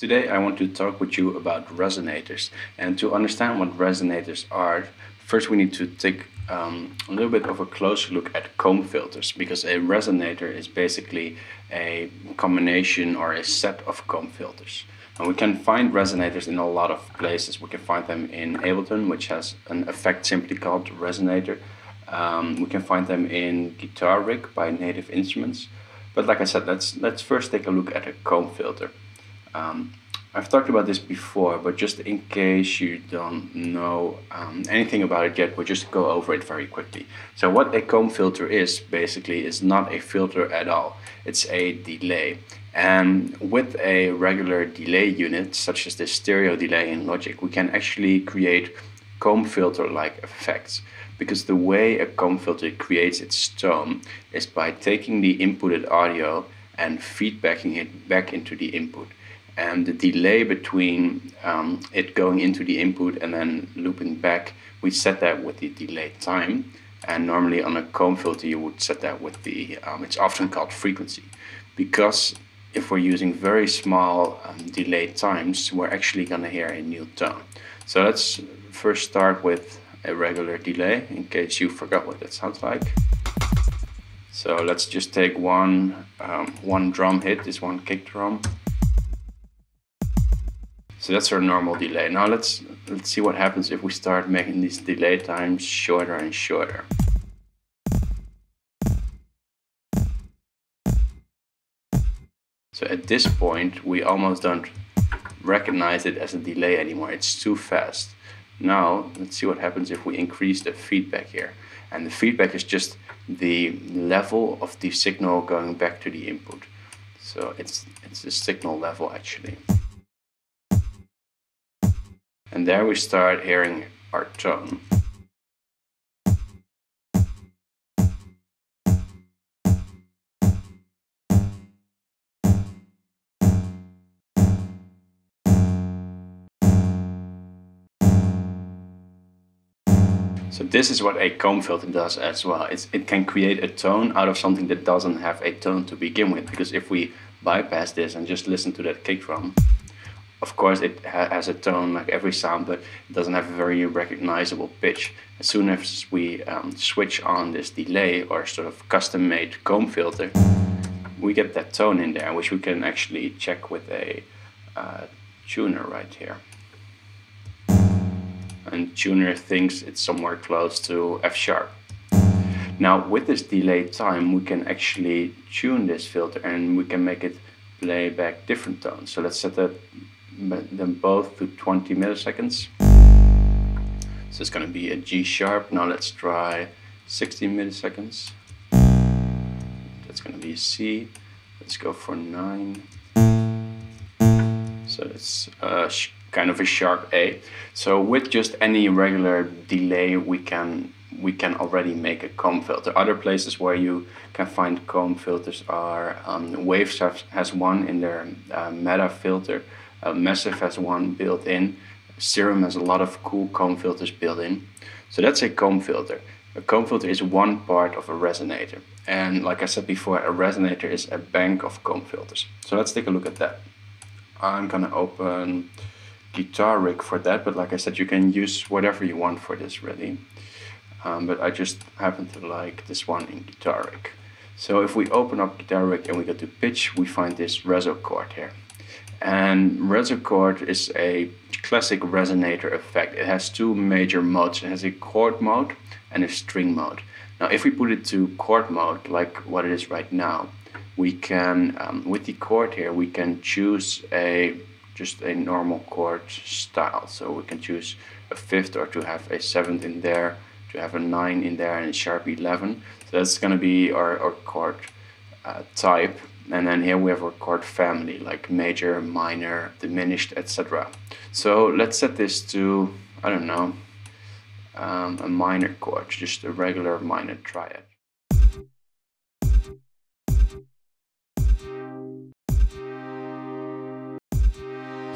Today I want to talk with you about resonators, and to understand what resonators are, first we need to take a little bit of a closer look at comb filters, because a resonator is basically a combination or a set of comb filters. And we can find resonators in a lot of places. We can find them in Ableton, which has an effect simply called resonator. We can find them in Guitar Rig by Native Instruments. But like I said, let's first take a look at a comb filter. I've talked about this before, but just in case you don't know anything about it yet, we'll just go over it very quickly. So what a comb filter is, basically, is not a filter at all. It's a delay. And with a regular delay unit, such as the stereo delay in Logic, we can actually create comb filter-like effects. Because the way a comb filter creates its tone is by taking the inputted audio and feedbacking it back into the input. And the delay between it going into the input and then looping back, we set that with the delay time. And normally on a comb filter you would set that with the, it's often called frequency. Because if we're using very small delay times, we're actually gonna hear a new tone. So let's first start with a regular delay, in case you forgot what that sounds like. So let's just take one drum hit, this one kick drum. So that's our normal delay. Now let's see what happens if we start making these delay times shorter and shorter. So at this point we almost don't recognize it as a delay anymore, it's too fast. Now let's see what happens if we increase the feedback here. And the feedback is just the level of the signal going back to the input. So it's the signal level actually. And there we start hearing our tone. So this is what a comb filter does as well. It can create a tone out of something that doesn't have a tone to begin with, because if we bypass this and just listen to that kick drum, of course it has a tone like every sound, but it doesn't have a very recognizable pitch. As soon as we switch on this delay or sort of custom-made comb filter, we get that tone in there, which we can actually check with a tuner right here. And tuner thinks it's somewhere close to F#. Now with this delay time we can actually tune this filter and we can make it play back different tones. So let's set that them both to 20 milliseconds. So it's going to be a G#. Now let's try 60 milliseconds. That's going to be a C. Let's go for 9. So it's kind of a sharp A. So with just any regular delay we can already make a comb filter. Other places where you can find comb filters are Waves has one in their meta filter. Massive has one built in. Serum has a lot of cool comb filters built in. So that's a comb filter. A comb filter is one part of a resonator. And like I said before, a resonator is a bank of comb filters. So let's take a look at that. I'm gonna open Guitar Rig for that, but like I said, you can use whatever you want for this really. But I just happen to like this one in Guitar Rig. So if we open up Guitar Rig and we go to pitch, we find this Resochord here. And Resochord is a classic resonator effect. It has two major modes. It has a chord mode and a string mode. Now if we put it to chord mode, like what it is right now, we can, with the chord here, we can choose just a normal chord style. So we can choose a 5th or to have a 7th in there, to have a 9 in there and a sharp 11. So that's going to be our chord type. And then here we have our chord family, like major, minor, diminished, etc. So let's set this to, I don't know, a minor chord, just a regular minor triad.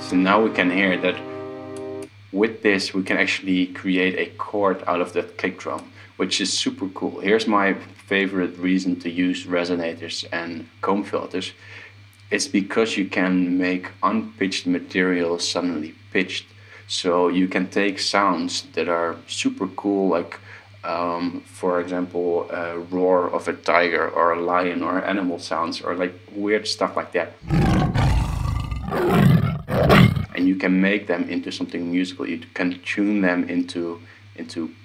So now we can hear that with this we can actually create a chord out of that kick drum, which is super cool. Here's my favorite reason to use resonators and comb filters. It's because you can make unpitched material suddenly pitched. So you can take sounds that are super cool, like for example, a roar of a tiger or a lion or animal sounds or like weird stuff like that. And you can make them into something musical. You can tune them into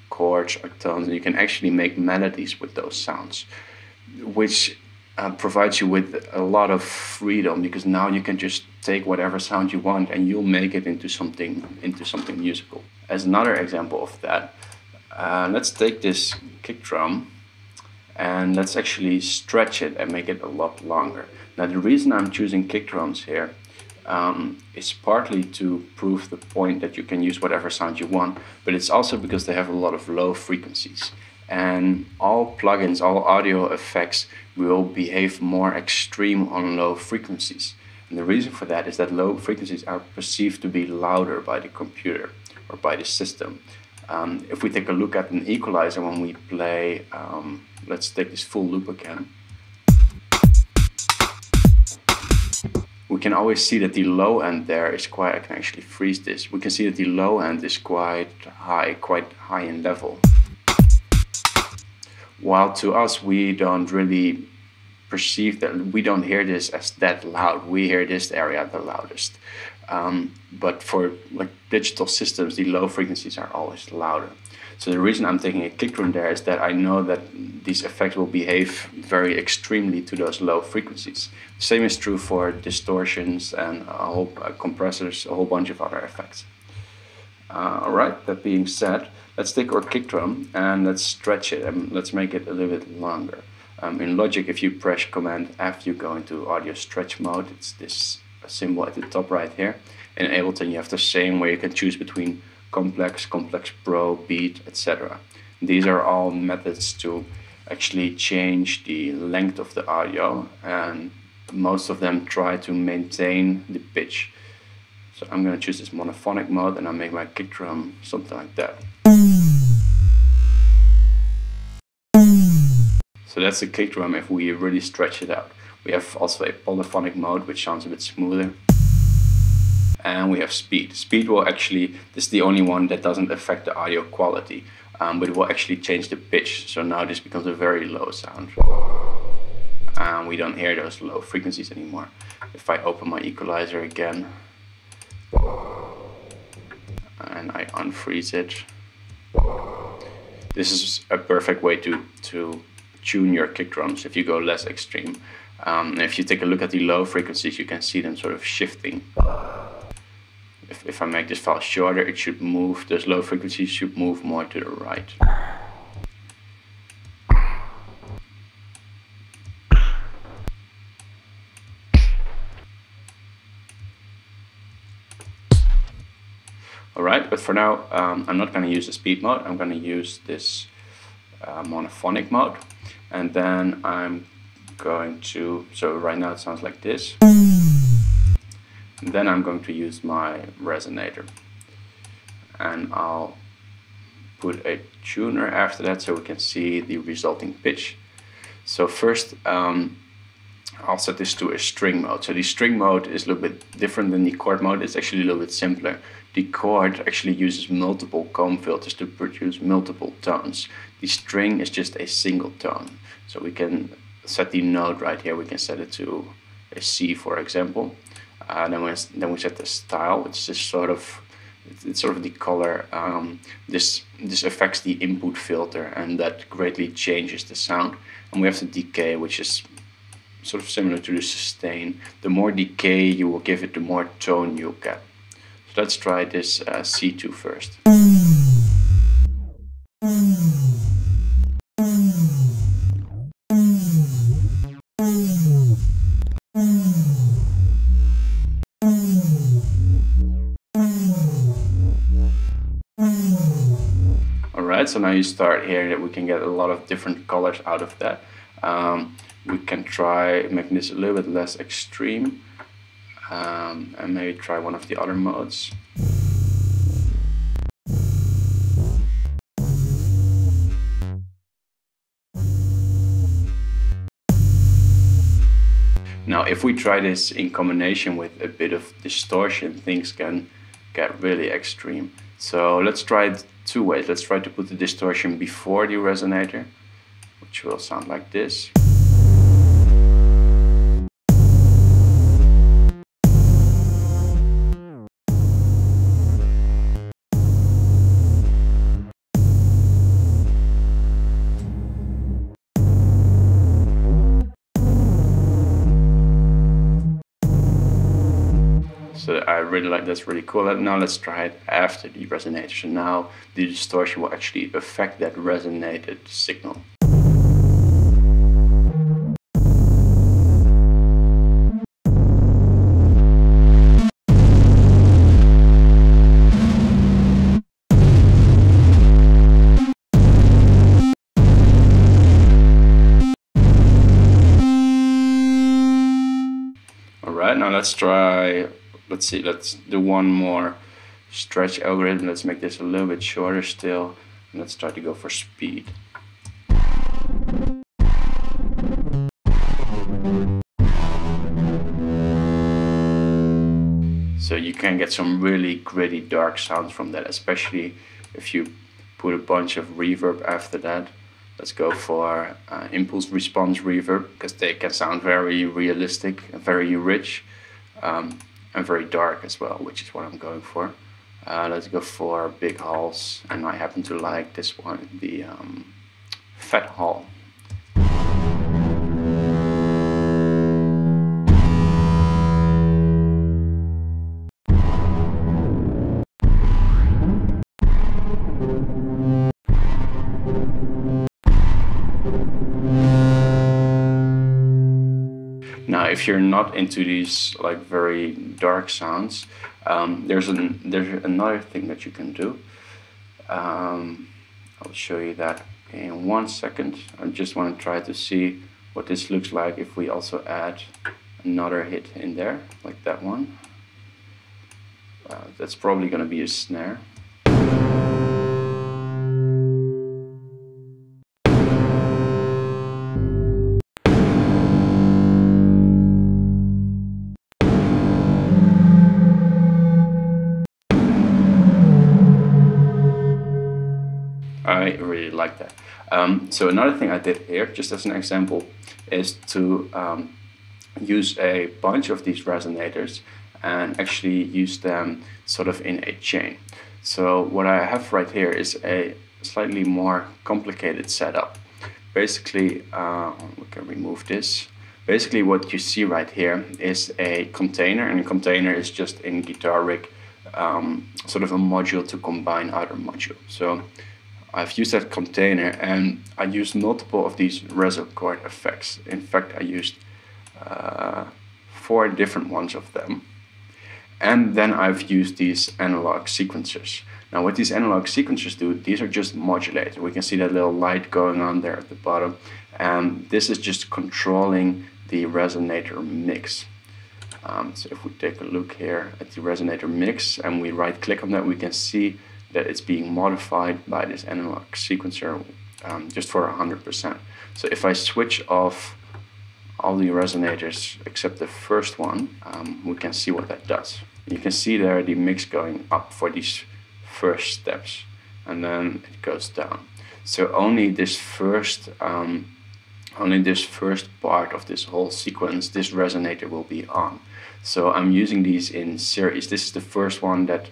chords or tones, and you can actually make melodies with those sounds, which provides you with a lot of freedom, because now you can just take whatever sound you want and you'll make it into something musical. As another example of that, let's take this kick drum and let's actually stretch it and make it a lot longer. Now the reason I'm choosing kick drums here is partly to prove the point that you can use whatever sound you want, but it's also because they have a lot of low frequencies. And all plugins, all audio effects will behave more extreme on low frequencies. And the reason for that is that low frequencies are perceived to be louder by the computer or by the system. If we take a look at an equalizer when we play, let's take this full loop again. We can always see that the low end there is quite, I can actually freeze this. We can see that the low end is quite high in level. While to us, we don't really perceive that, we don't hear this as that loud. We hear this area the loudest. But for like digital systems, the low frequencies are always louder. So the reason I'm taking a kick drum there is that I know that these effects will behave very extremely to those low frequencies. Same is true for distortions and compressors, a whole bunch of other effects. All right, that being said, let's take our kick drum and let's stretch it and let's make it a little bit longer. In Logic, if you press Command F, you go into audio stretch mode. It's this symbol at the top right here. In Ableton, you have the same way you can choose between complex, complex pro, beat, etc. These are all methods to actually change the length of the audio, and most of them try to maintain the pitch. So I'm going to choose this monophonic mode and I'll make my kick drum something like that. So that's the kick drum if we really stretch it out. We have also a polyphonic mode, which sounds a bit smoother. And we have speed. Speed will actually, this is the only one that doesn't affect the audio quality, but it will actually change the pitch. So now this becomes a very low sound. And we don't hear those low frequencies anymore. If I open my equalizer again, and I unfreeze it. This is a perfect way to tune your kick drums if you go less extreme. If you take a look at the low frequencies, you can see them sort of shifting. If I make this file shorter, it should move, those low frequencies should move more to the right. Alright, but for now I'm not going to use the speed mode, I'm going to use this monophonic mode, and then I'm going to, so right now it sounds like this, and then I'm going to use my resonator and I'll put a tuner after that so we can see the resulting pitch. So first I'll set this to a string mode. So the string mode is a little bit different than the chord mode. It's actually a little bit simpler. The chord actually uses multiple comb filters to produce multiple tones. The string is just a single tone. So we can set the note right here. We can set it to a C, for example. Then we set the style, which is just sort of, it's sort of the color. This affects the input filter, and that greatly changes the sound. And we have the decay, which is sort of similar to the sustain. The more decay you will give it, the more tone you'll get. So let's try this C2 first. Alright, so now you start hearing that we can get a lot of different colors out of that. We can try making this a little bit less extreme, and maybe try one of the other modes. Now, if we try this in combination with a bit of distortion, things can get really extreme. So let's try it two ways. Let's try to put the distortion before the resonator, which will sound like this. So I really like that's really cool. Now let's try it after the resonator. So now the distortion will actually affect that resonated signal. All right, now let's try. Let's see, let's do one more stretch algorithm. Let's make this a little bit shorter still. And let's try to go for speed. So you can get some really gritty, dark sounds from that, especially if you put a bunch of reverb after that. Let's go for impulse response reverb, because they can sound very realistic and very rich. And very dark as well, which is what I'm going for. Let's go for big halls, and I happen to like this one, the fat hall. If you're not into these like very dark sounds, there's another thing that you can do. I'll show you that in 1 second. I just want to try to see what this looks like if we also add another hit in there, like that one. That's probably going to be a snare. I really like that. So another thing I did here, just as an example, is to use a bunch of these resonators and actually use them sort of in a chain. So what I have right here is a slightly more complicated setup. Basically, we can remove this. Basically what you see right here is a container, and a container is just in Guitar Rig sort of a module to combine other modules. So I've used that container, and I used multiple of these Resochord effects. In fact, I used 4 different ones of them. And then I've used these analog sequencers. Now what these analog sequencers do, these are just modulators. We can see that little light going on there at the bottom. And this is just controlling the resonator mix. So if we take a look here at the resonator mix and we right click on that, we can see that it's being modified by this analog sequencer just for 100%. So if I switch off all the resonators except the first one, we can see what that does. You can see there the mix going up for these first steps, and then it goes down. So only this first part of this whole sequence, this resonator will be on. So I'm using these in series. This is the first one that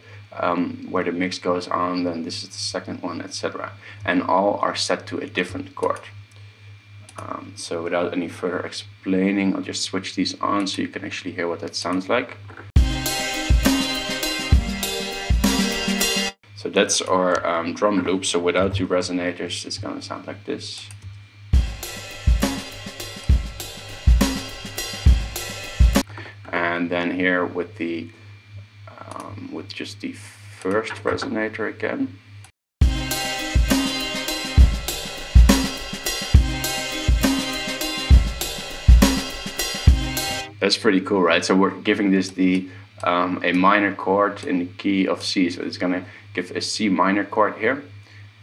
where the mix goes on, then this is the second one, etc. And all are set to a different chord. So without any further explaining, I'll just switch these on so you can actually hear what that sounds like. So that's our drum loop. So without the resonators, it's going to sound like this. And then here with the with just the first resonator again. That's pretty cool, right? So we're giving this the a minor chord in the key of C. So it's going to give a C minor chord here,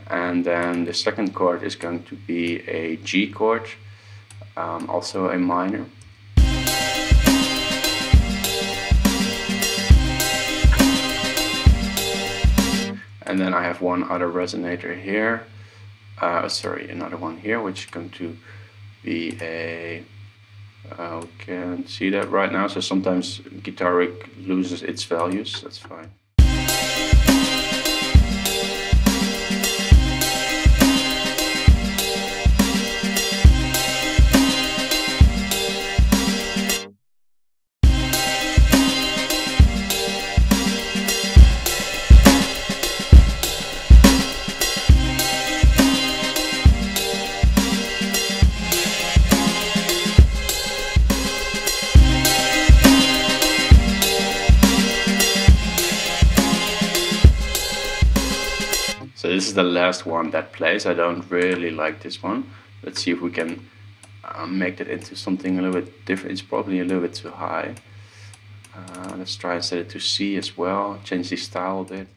and then the second chord is going to be a G chord, also a minor. And then I have one other resonator here, sorry, another one here, which is going to be a, we can't see that right now, so sometimes Guitar Rig loses its values, that's fine. This is the last one that plays. I don't really like this one. Let's see if we can make that into something a little bit different. It's probably a little bit too high. Let's try and set it to C as well. Change the style a bit.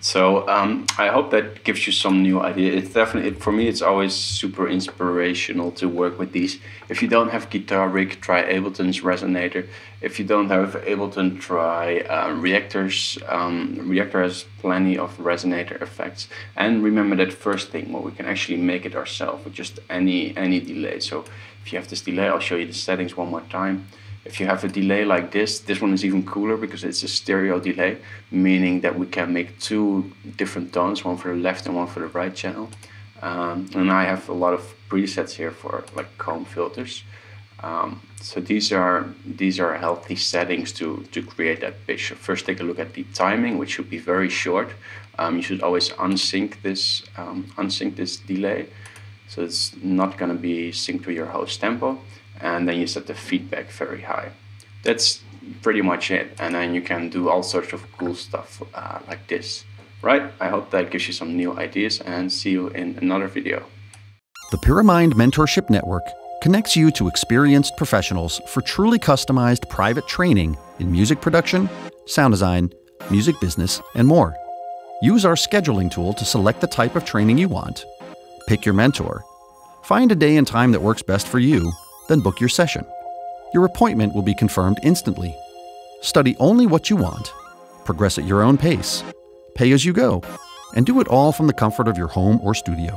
So I hope that gives you some new idea. It's definitely, for me, it's always super inspirational to work with these. If you don't have Guitar Rig, try Ableton's Resonator. If you don't have Ableton, try Reaktor's. Reaktor has plenty of resonator effects. And remember that first thing, well, we can actually make it ourselves with just any delay. So if you have this delay, I'll show you the settings one more time. If you have a delay like this, this one is even cooler because it's a stereo delay, meaning that we can make two different tones, one for the left and one for the right channel. And I have a lot of presets here for like comb filters. So these are healthy settings to create that picture. First, take a look at the timing, which should be very short. You should always unsync this delay, so it's not going to be synced to your host tempo. And then you set the feedback very high. That's pretty much it. And then you can do all sorts of cool stuff like this. Right? I hope that gives you some new ideas, and see you in another video. The Pyramind Mentorship Network connects you to experienced professionals for truly customized private training in music production, sound design, music business, and more. Use our scheduling tool to select the type of training you want. Pick your mentor. Find a day and time that works best for you, then book your session. Your appointment will be confirmed instantly. Study only what you want, progress at your own pace, pay as you go, and do it all from the comfort of your home or studio.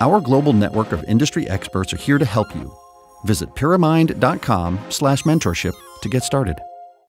Our global network of industry experts are here to help you. Visit pyramind.com/mentorship to get started.